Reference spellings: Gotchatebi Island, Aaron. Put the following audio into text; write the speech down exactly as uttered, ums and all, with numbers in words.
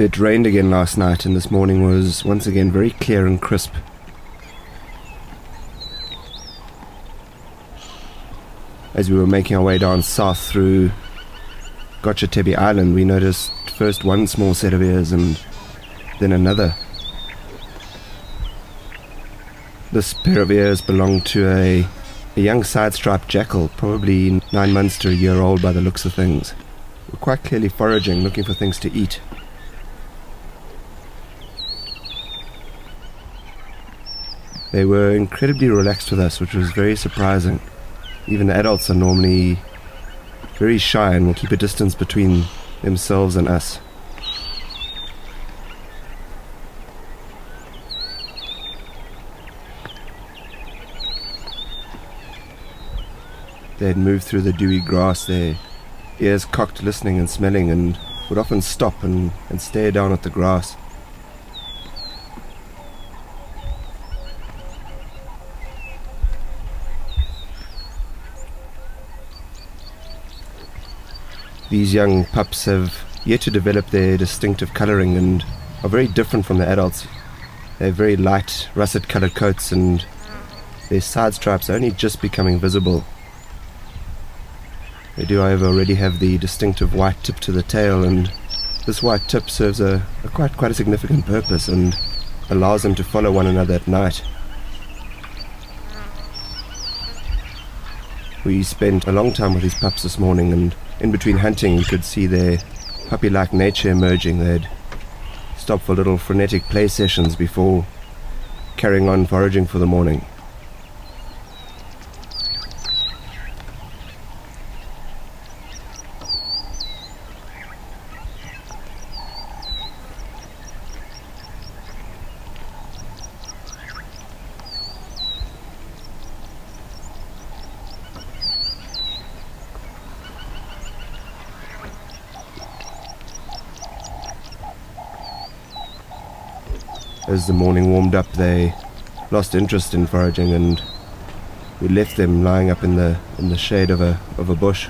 It rained again last night, and this morning was once again very clear and crisp. As we were making our way down south through Gotchatebi Island, we noticed first one small set of ears and then another. This pair of ears belonged to a, a young side-striped jackal, probably nine months to a year old by the looks of things. We're quite clearly foraging, looking for things to eat. They were incredibly relaxed with us, which was very surprising. Even the adults are normally very shy and will keep a distance between themselves and us. They had moved through the dewy grass, their ears cocked, listening and smelling, and would often stop and, and stare down at the grass. These young pups have yet to develop their distinctive colouring and are very different from the adults. They have very light russet coloured coats, and their side stripes are only just becoming visible. They do, however, already have the distinctive white tip to the tail, and this white tip serves a, a quite quite a significant purpose and allows them to follow one another at night. We spent a long time with these pups this morning, and in between hunting you could see their puppy-like nature emerging. They'd stop for little frenetic play sessions before carrying on foraging for the morning. As the morning warmed up, they lost interest in foraging, and we left them lying up in the in the shade of a of a bush.